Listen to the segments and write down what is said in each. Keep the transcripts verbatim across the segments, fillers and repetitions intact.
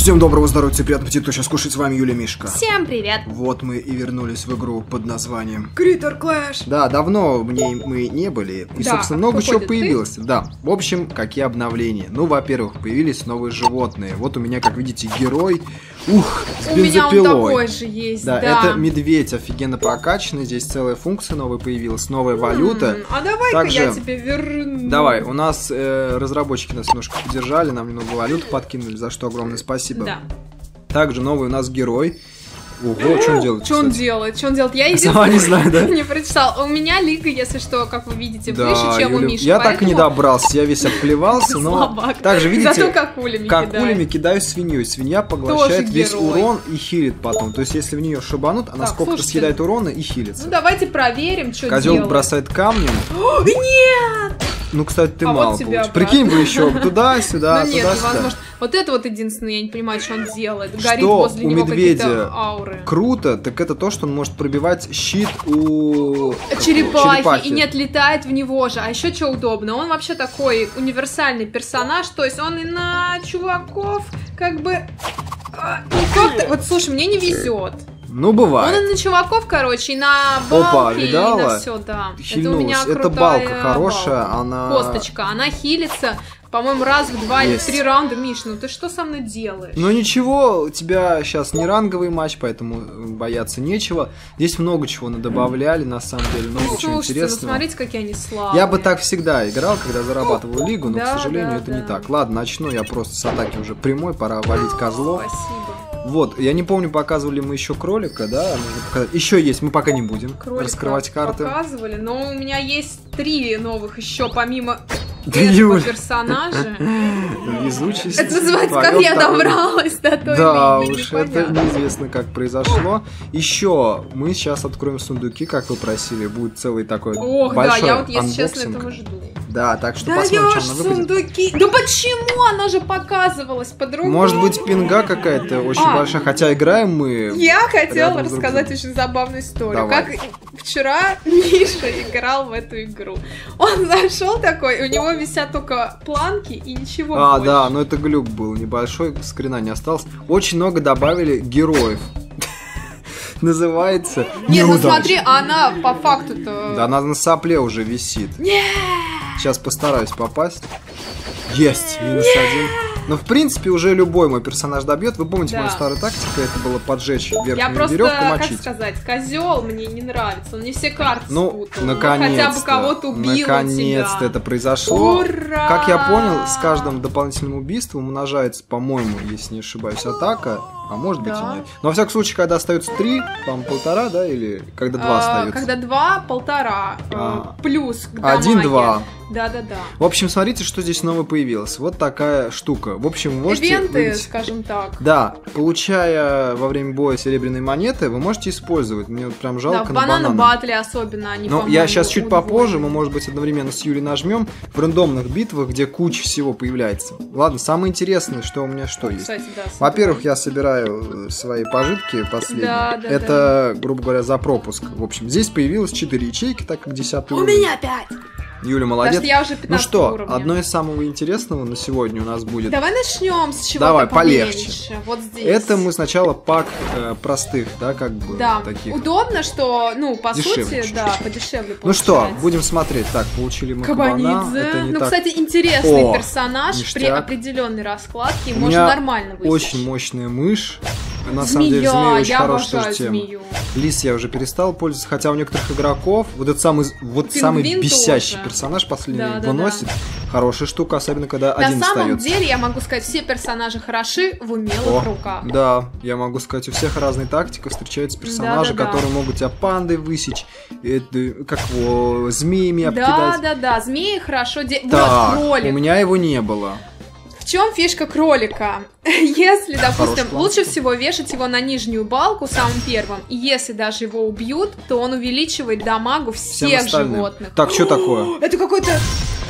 Всем доброго здоровья и приятного аппетита, кто сейчас кушает, с вами Юля, Мишка. Всем привет. Вот мы и вернулись в игру под названием Критер Клэш. Да, давно в ней мы не были. И, да, собственно, много чего появилось. Ты? Да, в общем, какие обновления. Ну, во-первых, появились новые животные. Вот у меня, как видите, герой. Ух, с бензопилой. У меня он такой же есть, да, да. Это медведь, офигенно прокачанный. Здесь целая функция новая появилась, новая м-м, валюта. А давай-ка Также... я тебе верну. Давай, у нас э, разработчики нас немножко поддержали, нам немного валюты подкинули, за что огромное спасибо. Да. Также новый у нас герой. Ого, что он делает? Что он делает? Что он делает? Я сама не знаю, да? Не прочитал. У меня лига, если что, как вы видите, выше, чем у Миши. Я так и не добрался, я весь обплевался, но также видите, как улями кидаю свинью. Свинья поглощает весь урон и хилит потом. То есть, если в нее шибанут, она сколько-то съедает урона и хилится. Ну давайте проверим, что делает. Козел бросает камнем. Нет! Ну, кстати, ты а мало вот тебя, прикинь бы еще туда-сюда, ну, туда-сюда. Вот это вот единственное, я не понимаю, что он делает. Горит что возле у него медведя ауры. Круто, так это то, что он может пробивать щит у черепахи, черепахи. И нет, летает в него же. А еще что удобно, он вообще такой универсальный персонаж. То есть он и на чуваков как бы... Как вот, слушай, мне не везет. Ну, бывает. Он и на чуваков, короче, и на балки. Опа, видала? И на все, да. Хильнулась. Это у меня крутая. Это балка хорошая, балка. Она... Косточка, она хилится, по-моему, раз в два Есть. или в три раунда. Миш, ну ты что со мной делаешь? Ну ничего, у тебя сейчас не ранговый матч, поэтому бояться нечего. Здесь много чего надобавляли, на самом деле, много ну, чего слушайте, интересного. Ну, смотрите, какие они слабые. Я бы так всегда играл, когда зарабатывал лигу, но, да, к сожалению, да, это да. не так. Ладно, начну я просто с атаки уже прямой, пора валить козлов. Спасибо. Вот, я не помню, показывали мы еще кролика, да? Еще есть, мы пока не будем кролика раскрывать карты. Показывали, но у меня есть три новых еще, помимо да этого Юль. персонажа. Везучесть. Это называется, как я добралась до той Да уж, это неизвестно, как произошло. Еще мы сейчас откроем сундуки, как вы просили, будет целый такой большой анбоксинг. Ох, да, я вот, если честно, этого жду. Да, так что посмотрим, что она сундуки. Да почему она же показывалась по-другому? Может быть, пинга какая-то очень а. большая, хотя играем мы... Я хотела рассказать друг очень забавную историю. Давай. Как вчера Миша играл в эту игру. Он зашел такой, у него висят только планки и ничего А, больше. да, но это глюк был небольшой, скрина не осталось. Очень много добавили героев. Называется Не, ну смотри, она по факту-то... Да, она на сопле уже висит. Нет! Сейчас постараюсь попасть. Есть! Минус один. Но, в принципе, уже любой мой персонаж добьет. Вы помните, да. мою старую тактику? Это было поджечь верхнюю веревку, мочить. Я просто, как сказать, козел мне не нравится. Он мне все карты Ну, наконец-то. Хотя бы кого-то убил. Наконец-то это произошло. Ура! Как я понял, с каждым дополнительным убийством умножается, по-моему, если не ошибаюсь, атака. А может быть да. и нет. Но, во всяком случае, когда остается три, там полтора, да? Или когда два а, остается? Когда два, полтора. А. Плюс к дамаге. Один, два. Да-да-да. В общем, смотрите, что здесь новое появилось. Вот такая штука. В общем, вы можете... Ивенты, видеть... скажем так. Да. Получая во время боя серебряные монеты, вы можете использовать. Мне вот прям жалко да, на бананы. Да, в банан-баттле особенно они, Но я сейчас чуть удвоены. попозже, мы, может быть, одновременно с Юлей нажмем в рандомных битвах, где куча всего появляется. Ладно, самое интересное, что у меня что ну, есть. Кстати, да, Во-первых, я собираю свои пожитки последние. Да, да, это, да. грубо говоря, за пропуск. В общем, здесь появилось четыре ячейки, так как десятый уровень. У меня пять! Юля, молодец. Потому что я уже пятнадцатого Ну что, уровня. Одно из самого интересного на сегодня у нас будет... Давай начнем с чего-то Давай, полегче. Вот здесь. Это мы сначала пак э, простых, да, как бы да. таких. Удобно, что, ну, по дешевле, сути, чуть-чуть. да, подешевле получается. Ну что, будем смотреть. Так, получили мы кабана. Это не ну, так... кстати, интересный О, персонаж ништяк. при определенной раскладке. Можно меня нормально выйти. Очень мощная мышь. На самом Змея. деле, змея очень я хорошая тема. Змею. Лис я уже перестал пользоваться, хотя у некоторых игроков вот этот самый, вот самый бесящий тоже. персонаж последний да, выносит. Да, да. Хорошая штука, особенно когда на один остается. На самом деле, я могу сказать, все персонажи хороши в умелых О, руках. Да, я могу сказать, у всех разные тактики встречаются персонажи, да, да, которые да. могут тебя пандой высечь, это, как его, змеями обкидать. Да, да, да, змеи хорошо делают. Так, вот, у меня его не было. В чем фишка кролика? Если, допустим, лучше всего вешать его на нижнюю балку самым первым. И если даже его убьют, то он увеличивает дамагу всех животных. Так, что такое? Это какой-то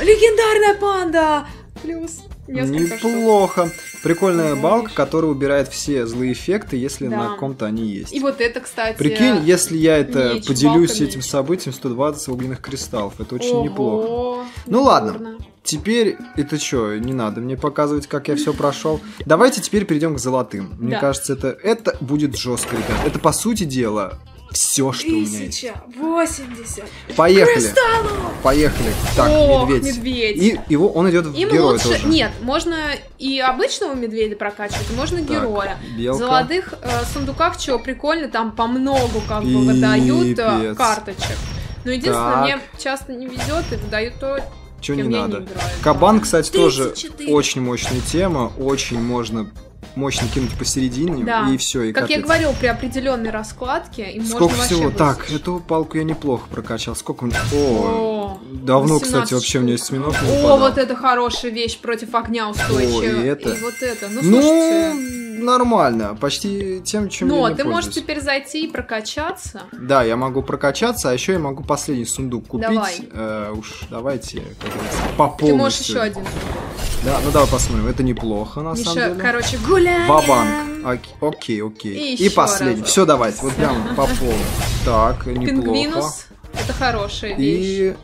легендарная панда! Плюс несколько Неплохо. Штук. Прикольная ну, балка, которая убирает все злые эффекты, если да. на ком-то они есть. И вот это, кстати, прикинь, если я это меч, поделюсь этим меч. событием, сто двадцать огненных кристаллов. Это очень Ого. неплохо. Ну ладно. Теперь, это что, не надо мне показывать, как я все прошел. Давайте теперь перейдем к золотым. Мне да. кажется, это, это будет жестко, ребят. Это, по сути дела, все, что тысяча восемьдесят. У меня есть. восемьдесят. Поехали. Кристаллу! Поехали. Так, ох, медведь. медведь. И его, он идет в героя лучше... тоже. Нет, можно и обычного медведя прокачивать, можно так, героя. Белка. В золотых э, сундуках, чего прикольно, там по многу как бы выдают э, карточек. Но единственное, так. мне часто не везет и выдают то... Чего не надо. Не Кабан, кстати, тоже очень мощная тема. Очень можно мощно кинуть посередине. Да. И все. И как капец. Я говорил, при определенной раскладке. Им сколько можно всего? Так, эту палку я неплохо прокачал. Сколько у меня? О, О давно, кстати, штук. Вообще у меня осьминог не упадал. О, вот это хорошая вещь против огня устойчивая. И, это... и вот это. Ну, ну слушайте... нормально. Почти тем, чем Но, я не ты пользуюсь. Можешь теперь зайти и прокачаться. Да, я могу прокачаться, а еще я могу последний сундук купить. Давай. Э, уж давайте по полностью. Ты можешь еще один сундук. Да, ну давай посмотрим. Это неплохо, на Миша, самом деле. Короче, гуляем. Ва-банк. Окей, окей. И, и последний. Раз. Все, давайте. Вот прям по полу. Так, неплохо. Пингвинус. Это хорошая вещь. И...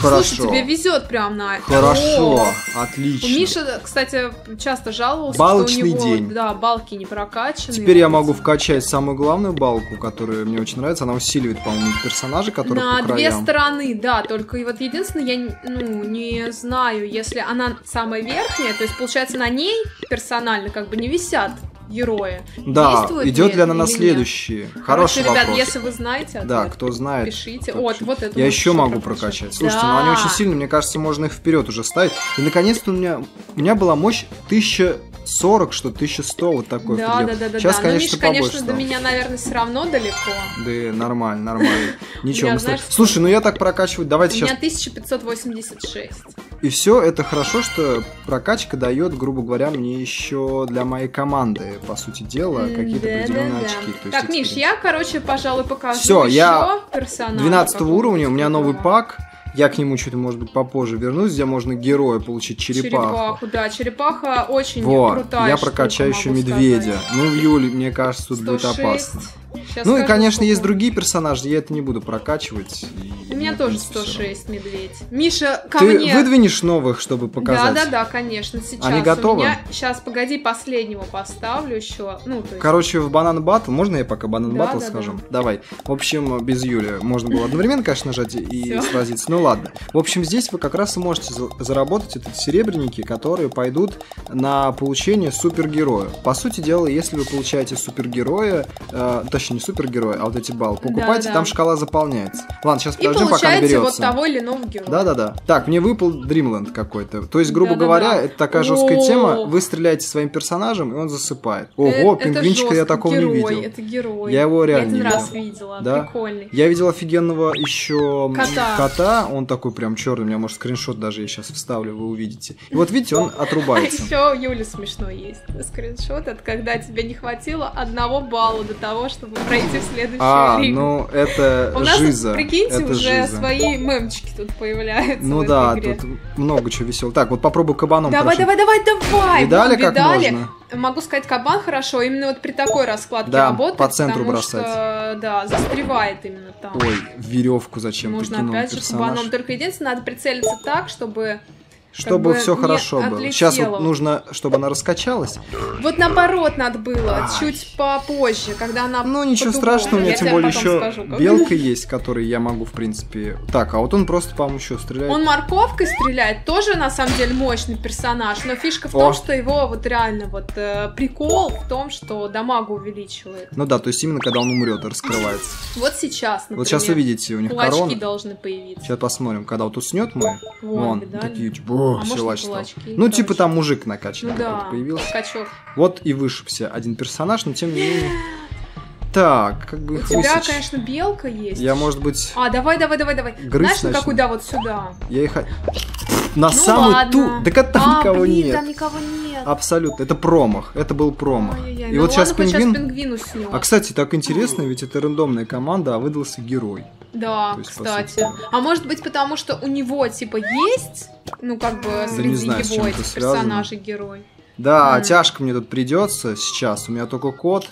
Хорошо. Слушай, тебе везет прям на это. Хорошо, о! Отлично. Миша, кстати, часто жаловался, балочный что у него день. Да, балки не прокачаны. Теперь я могу вкачать самую главную балку, которая мне очень нравится. Она усиливает, по-моему, персонажа, который на по две краям. Стороны, да. Только и вот единственное, я ну, не знаю, если она самая верхняя, то есть, получается, на ней персонально как бы не висят герои. Да, действует идет ли, ли она на следующие? Хороший вопрос. Ребят, если вы знаете ответ, да, кто знает, пишите. Вот, вот это я еще могу прокачать. Да. Слушайте, ну они очень сильные, мне кажется, можно их вперед уже ставить. И наконец-то у меня, у меня была мощь тысяча сорок, что тысяча сто, вот такой. Да, да, да, да. Сейчас, да. конечно, Миш, побольше. Конечно, стало. До меня, наверное, все равно далеко. Да, нормально, нормально. Ничего, мы знаешь, слушай, ну я так прокачиваю, давайте сейчас... У меня тысяча пятьсот восемьдесят шесть. И все, это хорошо, что прокачка дает, грубо говоря, мне еще для моей команды, по сути дела, какие-то да, определенные да, да. очки. То так, есть, Миш, я, короче, пожалуй, покажу все, еще я персонажа. двенадцатого уровня, у меня новый пак. Я к нему чуть, может быть, попозже вернусь, где можно героя получить черепаху. Черепаху, да, черепаха очень вот. крутая. Я прокачаю еще медведя. Сказать. Ну, в июле, мне кажется, тут будет опасно. Сейчас ну и, конечно, сколько... есть другие персонажи, я это не буду прокачивать. У меня тоже сто шесть медведь. Миша, ко ты мне... Ты выдвинешь новых, чтобы показать? Да-да-да, конечно, сейчас. Они готовы? Меня... Сейчас, погоди, последнего поставлю еще. Ну, то есть... Короче, в банан батл, можно я пока банан батл да, скажу? Да, да. Давай. В общем, без Юли можно было одновременно, конечно, нажать и сразиться, ну ладно. В общем, здесь вы как раз и можете заработать эти серебряники, которые пойдут на получение супергероя. По сути дела, если вы получаете супергероя, э, точнее, не супергерой, а вот эти баллы. Покупайте, да, да. там шкала заполняется. Ладно, сейчас подождем, пока наберется. И получаете вот того или иного героя. Да-да-да. Так, мне выпал Dreamland какой-то. То есть, грубо да, говоря, да, да. это такая жесткая о-о-о. Тема. Вы стреляете своим персонажем, и он засыпает. Ого, это, пингвинчика это я такого герой, не видел. Это герой. Я его реально я один раз видела. Да? Прикольный. Я видел офигенного еще кота. кота. Он такой прям черный. У меня, может, скриншот даже я сейчас вставлю, вы увидите. И вот видите, он отрубается. А еще Юля смешно есть. Скриншот, это когда тебе не хватило одного балла до того, чтобы пройти в следующую а, лигу. Ну, это у нас, жиза. Прикиньте, это уже жиза. Свои мемчики тут появляются. Ну да, игре. Тут много чего веселого. Так, вот попробуй кабаном. Давай, давай, давай, давай! Видали, как можно? Могу сказать, кабан хорошо, именно вот при такой раскладке да, работает. По центру бросать. Что, да, застревает именно там. Ой, веревку зачем? Можно опять же персонаж. Кабаном. Только единственное, надо прицелиться так, чтобы... Чтобы как бы все хорошо было. Отлетело. Сейчас вот нужно, чтобы она раскачалась. Вот наоборот надо было, ай. Чуть попозже, когда она... Ну, ничего по-другому. Страшного, у меня тем более еще скажу, белка есть, которой я могу, в принципе... Так, а вот он просто, по-моему, еще стреляет. Он морковкой стреляет, тоже, на самом деле, мощный персонаж, но фишка в О. том, что его вот реально вот э, прикол в том, что дамага увеличивает. Ну да, то есть именно когда он умрет, раскрывается. Вот сейчас, например. Вот сейчас вы видите, у них корона. Кулачки должны появиться. Сейчас посмотрим, когда вот уснет мой, вон, видали? Такие... О, а может, кулачки, ну, короче. Типа там мужик накачанный ну, да. появился. Качок. Вот и вышибся один персонаж, но тем не менее. Так, как бы. У тебя, высечь. Конечно, белка есть. Я, может быть. А, давай, давай, давай, давай. Знаешь, на какую, да, вот сюда. Я их. На ну, самую ту. Да там а, никого блин, нет. Там никого нет. Абсолютно. Это промах. Это был промах. Ой, ой, ой. И ну, вот сейчас пингвин. А кстати, так интересно, ведь это рандомная команда, а выдался герой. Да, есть, кстати. Сути, а может быть, потому что у него типа есть, ну как бы да среди знаю, его этих персонажей герой. Да, mm. тяжко мне тут придется сейчас. У меня только кот.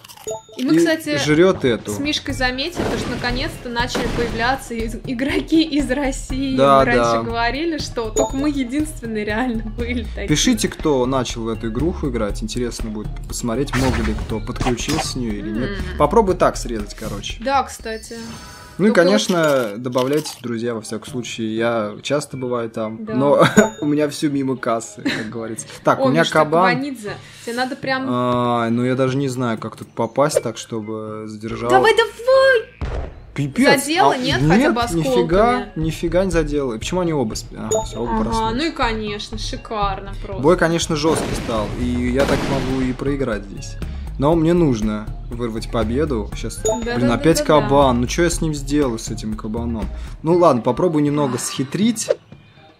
И мы, и кстати, жрет эту. С Мишкой заметили, что наконец-то начали появляться из игроки из России. Да, мы да. раньше говорили, что только мы единственные реально были такие. Пишите, кто начал в эту игруху играть. Интересно будет посмотреть, много ли кто подключился с нее или mm. нет. Попробуй так срезать, короче. Да, кстати. Ну и, конечно, добавляйте, друзья, во всяком случае. Я часто бываю там, да. но у меня все мимо кассы, как говорится. Так, О, у меня кабан. Кабанидзе. Тебе надо прям... А, ну я даже не знаю, как тут попасть так, чтобы задержал. Давай, давай! Пипец! Задела, а, нет, нет, хотя бы осколками. Нифига, нифига не задела. И почему они оба... А, все, оба ага, проснулись. Ну и, конечно, шикарно просто. Бой, конечно, жесткий стал, и я так могу и проиграть здесь. Но мне нужно вырвать победу. Сейчас, да, блин, да, опять да, кабан. Да. Ну, что я с ним сделаю, с этим кабаном? Ну, ладно, попробую немного схитрить.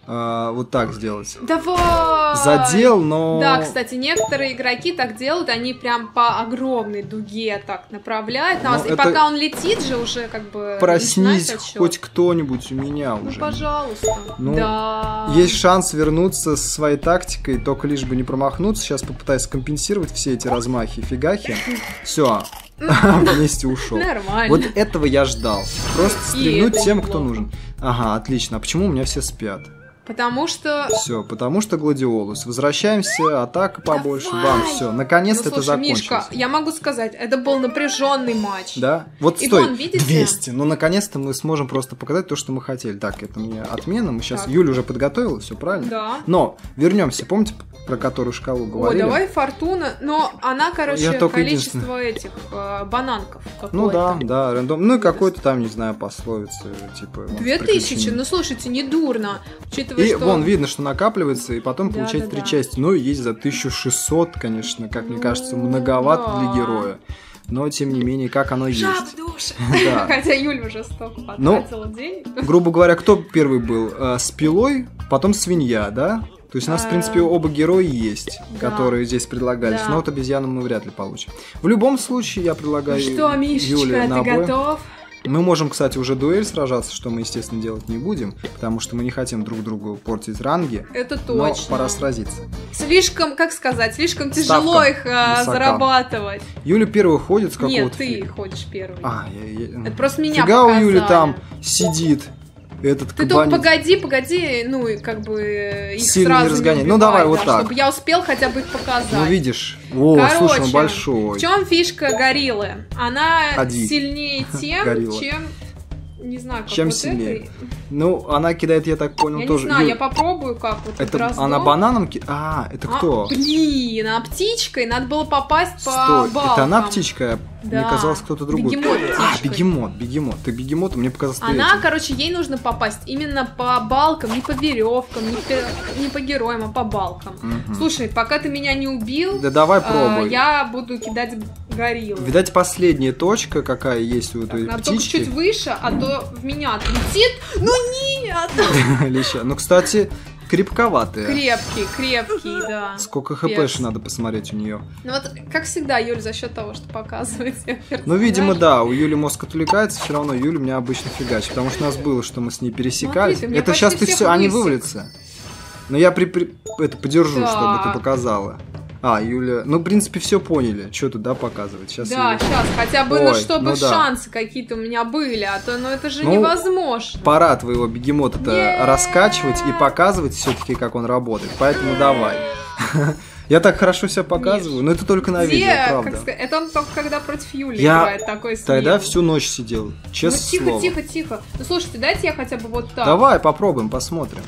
А, вот так сделать. Давай! Задел, но... Да, кстати, некоторые игроки так делают. Они прям по огромной дуге так направляют нас. Но и пока он летит же уже как бы... Проснись хоть кто-нибудь у меня уже. Ну, пожалуйста. Ну, да. Есть шанс вернуться со своей тактикой, только лишь бы не промахнуться. Сейчас попытаюсь компенсировать все эти размахи, фигахи. Все. Вместе ушел. Нормально. Вот этого я ждал. Просто стрельнуть тем, кто нужен. Ага, отлично. А почему у меня все спят? Потому что... Все, потому что гладиолус. Возвращаемся, атака побольше. Бам, все. Наконец-то ну, это закончилось. Мишка, я могу сказать, это был напряженный матч. Да? Вот и стой, вон, двести. Ну, наконец-то мы сможем просто показать то, что мы хотели. Так, это мне отмена. Мы сейчас... Так. Юля уже подготовила, все правильно? Да. Но вернемся, помните, про которую шкалу говорили? О, давай фортуна. Но она, короче, количество этих э, бананков. Ну да, да, рандом. Ну и какой-то там, не знаю, пословица. Типа, Две тысячи? Ну, слушайте, не дурно. И что? Вон, видно, что накапливается, и потом да, получается да, три да. части. Ну, и есть за тысячу шестьсот, конечно, как ну, мне кажется, многовато да. для героя. Но, тем не менее, как оно Жаб есть. Душ. Да. Хотя Юля уже столько потратила ну, денег. Грубо говоря, кто первый был? А, с пилой, потом свинья, да? То есть у нас, в принципе, оба героя есть, да. которые здесь предлагались. Да. Но вот обезьяну мы вряд ли получим. В любом случае, я предлагаю Юле на бой. Что, Мишечка, ты готов? Мы можем, кстати, уже дуэль сражаться, что мы, естественно, делать не будем, потому что мы не хотим друг другу портить ранги. Это точно. Но пора сразиться. Слишком, как сказать, слишком тяжело Ставка их а, зарабатывать. Юля первая ходит с какого-то... Нет, ты фиг. ходишь первый. А, я, я... Это просто меня Фига показали. у Юли там сидит. Этот Ты кабанец. только погоди, погоди, ну и как бы их Сильно сразу не разгоняй. Ну давай да, вот так. Чтобы я успел хотя бы их показать. Ну видишь. О, Короче, слушай, он большой. В чем фишка гориллы? Она Ходи. сильнее тем, Горилла. чем... Не знаю, как Чем вот сильнее. Этой... Ну, она кидает, я так понял, я тоже. Не знаю, Ю... я попробую, как вот это. Разлом. Она бананом кидает. А, это а, кто? Блин, она птичкой. Надо было попасть Стой, по балкам. Это она птичка? Да. Мне казалось, кто-то другой. Бегемот а, бегемот, бегемот. Ты бегемот, мне показалось, что Она, этим. короче, ей нужно попасть именно по балкам, не по веревкам, не по, не по героям, а по балкам. Угу. Слушай, пока ты меня не убил, да давай пробуй. Э, я буду кидать гориллу. Видать, последняя точка, какая есть у этой птички. Только чуть выше, а то в меня отлетит. Ну нет! Ну, кстати, крепковатая. Крепкий, крепкий, да. Сколько хпш надо посмотреть у нее. Ну вот, как всегда, Юля за счет того, что показывает. Ну, видимо, да, у Юли мозг отвлекается, все равно Юля меня обычно фигачит, потому что у нас было, что мы с ней пересекались. Смотри, это сейчас ты все, они вывалятся. Но я при, при, это подержу, так. чтобы ты показала. А, Юля, ну, в принципе, все поняли, что туда показывать. Сейчас да, Юля... сейчас, хотя бы, Ой, ну, чтобы ну, да. шансы какие-то у меня были, а то, ну, это же ну, невозможно. Пора твоего бегемота-то yeah. раскачивать и показывать все-таки, как он работает, поэтому давай. Я так хорошо себя показываю, Миш, но это только на где, видео, правда. Как сказать, это он только когда против Юли я играет такой смех. Тогда всю ночь сидел, честно ну, тихо, слово. тихо, тихо. Ну, слушайте, дайте я хотя бы вот так. Давай, попробуем, посмотрим.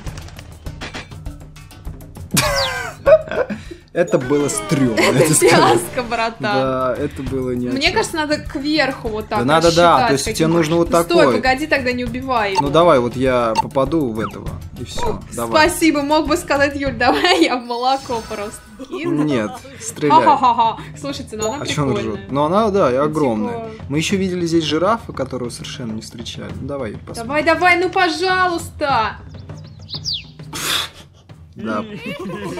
Это было стрёмно. Это фиаско, братан. Да, это было не. Мне кажется, надо кверху вот так. Да надо, да. То есть тебе нужно вот такое. Стой, погоди, тогда не убивай. Ну давай, вот я попаду в этого и все. Спасибо, мог бы сказать, Юль, давай я в молоко просто кину. Нет, стреляй. Слушайте, ну она прикольная. Ну она, да, и огромная. Мы еще видели здесь жирафа, которого совершенно не встречали. Ну давай, посмотрим. Давай, давай, ну пожалуйста. Да.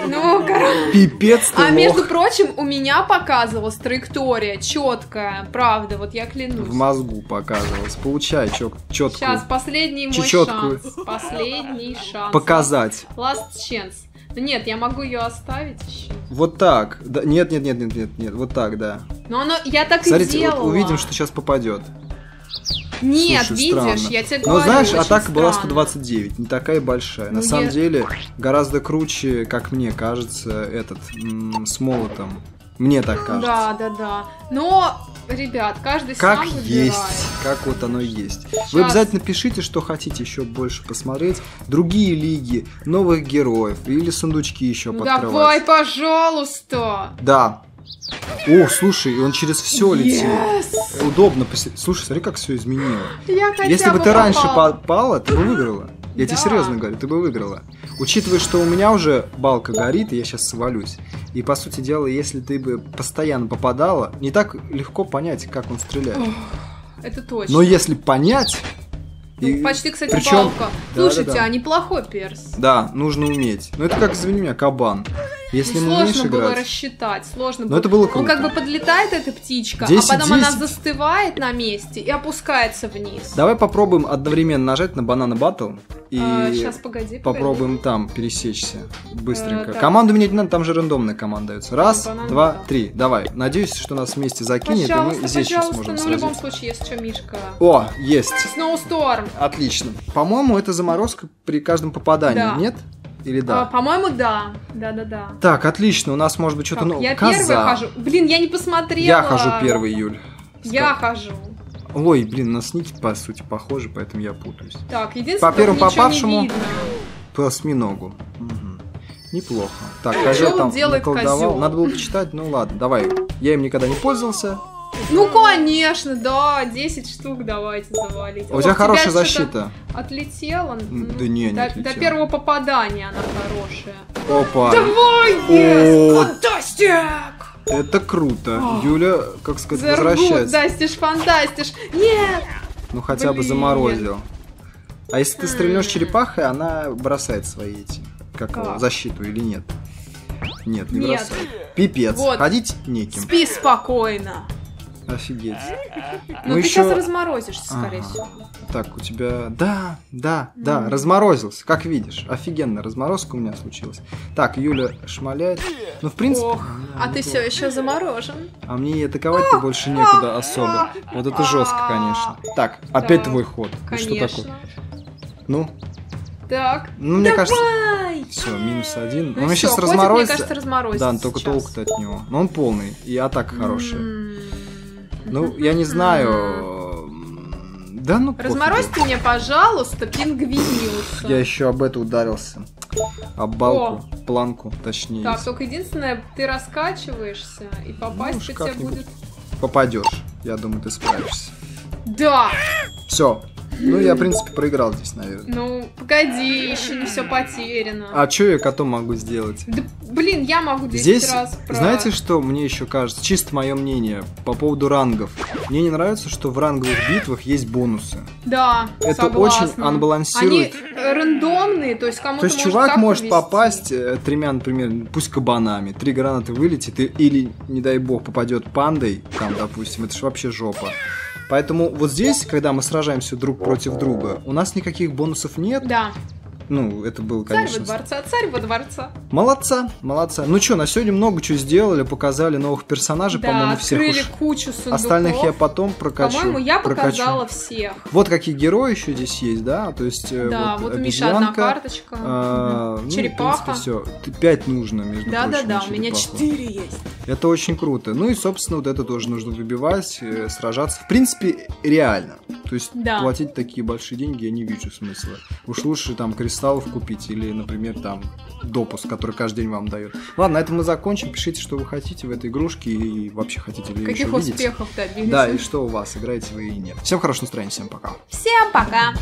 Ну, короче. Пипец ты А мог. между прочим, у меня показывалась траектория четкая, правда, вот я клянусь. В мозгу показывалась. Получай четкую. Сейчас последний мой Чечеткую. шанс. Последний шанс. Показать. Last chance. Нет, я могу ее оставить еще. Вот так. Да, нет, нет, нет, нет, нет, нет, вот так, да. Но оно, я так Смотрите, и делала. Вот увидим, что сейчас попадет. Нет, Слушай, видишь, странно. я тебе говорю, Ну, знаешь, атака странно. была сто двадцать девять, не такая большая. Ну, На я... самом деле, гораздо круче, как мне кажется, этот, с молотом. Мне так кажется. Да, да, да. Но, ребят, каждый как сам выбирает. Как есть, как вот оно есть. Сейчас. Вы обязательно пишите, что хотите еще больше посмотреть. Другие лиги, новых героев или сундучки еще ну подкрывать. Давай, пожалуйста. Да. О, слушай, он через все yes. летит. Удобно. Пос... Слушай, смотри, как все изменило. Я Если бы ты попала. раньше попала, ты бы выиграла. Я да. тебе серьезно говорю, ты бы выиграла. Учитывая, что у меня уже балка горит, и я сейчас свалюсь. И, по сути дела, если ты бы постоянно попадала, не так легко понять, как он стреляет. Это точно. Но если понять... Ну, и... Почти, кстати, Причем... балка. Да, Слушайте, да, да. а неплохой перс. Да, нужно уметь. Но это как, извини меня, кабан. Если ну, сложно было играть. рассчитать, сложно Но было. Это было круто. Он как бы подлетает, эта птичка, десять, а потом десять. Она застывает на месте и опускается вниз. Давай попробуем одновременно нажать на банана баттл и а, сейчас, погоди, попробуем погоди. там пересечься быстренько. А, Команду менять не надо, там же рандомная команда дается. Раз, банан, два, да. три. Давай. Надеюсь, что нас вместе закинет, пожалуйста, и мы здесь сможем сразиться. Ну, в любом случае, есть что, Мишка. О, есть. Snow Storm. Отлично. По-моему, это заморозка при каждом попадании, да. нет? Или да? А, по-моему, да. Да-да-да. Так, отлично. У нас может быть что-то новое. Я первый хожу. Блин, я не посмотрела. Я хожу первый, Юль. Я хожу. Ой, блин, на сники, по сути, похожи, поэтому я путаюсь. Так, единственное, по первому попавшему по осьминогу. Угу. Неплохо. Так, козел там наколдовал. Надо было почитать, ну ладно, давай. Я им никогда не пользовался. Ну, конечно, да, десять штук давайте завалить. У тебя хорошая защита. Отлетела? Да не, не отлетела. До первого попадания она хорошая. Опа. Давай, ес! Фантастик! Это круто. Юля, как сказать, возвращается. Дастиш, фантастиш. Нет! Ну, хотя бы заморозил. А если ты стрельнешь черепахой, она бросает свои эти, как защиту или нет? Нет, не бросает. Пипец. Ходить неким. Спи спокойно. Офигеть. Ну ты еще... сейчас разморозишься, скорее ага. всего. Так, у тебя... Да, да, mm. да, разморозился, как видишь. Офигенная разморозка у меня случилась. Так, Юля шмаляет. Ну, в принципе... Ох, а ты было. все еще заморожен. А мне и атаковать-то больше некуда особо. Вот это жестко, конечно. Так, опять твой ход. Что такое? Ну? Так, ну, мне кажется, все, минус один. Он сейчас разморозится. Да, только толку-то от него. Но он полный, и атака хорошая. Ну, я не знаю. Да ну. Разморозь ты мне, пожалуйста, пингвиниуса. Я еще об это ударился. Об балку, О. планку, точнее. Так, только единственное, ты раскачиваешься, и попасть ну, по тебе будет. Попадешь. Я думаю, ты справишься. Да! Все. Ну, я, в принципе, проиграл здесь, наверное. Ну, погоди, еще не все потеряно. А что я котом могу сделать? Да, блин, я могу десять раз про... Знаете, что мне еще кажется? Чисто мое мнение по поводу рангов. Мне не нравится, что в ранговых битвах есть бонусы. Да, Это согласна. очень анбалансирует. Они рандомные, то есть кому-то То есть чувак может вести. попасть тремя, например, пусть кабанами, три гранаты вылетит, или, не дай бог, попадет пандой, там, допустим, это же вообще жопа. Поэтому вот здесь, когда мы сражаемся друг против друга, у нас никаких бонусов нет. Да. Ну, это был, конечно... Царь во дворца, царь во дворца. Молодца, молодца. Ну что, на сегодня много чего сделали, показали новых персонажей, да, по-моему, всех открыли уж. кучу сундуков. Остальных я потом прокачу. По-моему, я прокачу. показала всех. Вот какие герои еще здесь есть, да? То есть, да, вот, вот у Миши одна карточка, а, ну, черепаха. В принципе, все. Пять нужно, между да, прочим. Да-да-да, у меня четыре есть. Это очень круто. Ну и, собственно, вот это тоже нужно выбивать, сражаться. В принципе, реально. То есть, да. платить такие большие деньги я не вижу смысла. Уж лучше там кристаллов купить или, например, там допуск, который каждый день вам дает. Ладно, на этом мы закончим. Пишите, что вы хотите в этой игрушке и вообще хотите ли Каких еще видеть. Каких успехов добились. Да, и что у вас, играете вы или нет. Всем хорошего настроения, всем пока. Всем пока.